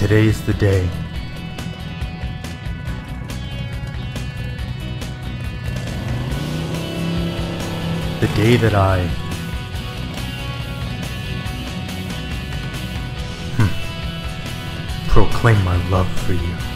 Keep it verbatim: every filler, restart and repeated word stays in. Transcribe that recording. Today is the day. The day that I... Hmm, proclaim my love for you.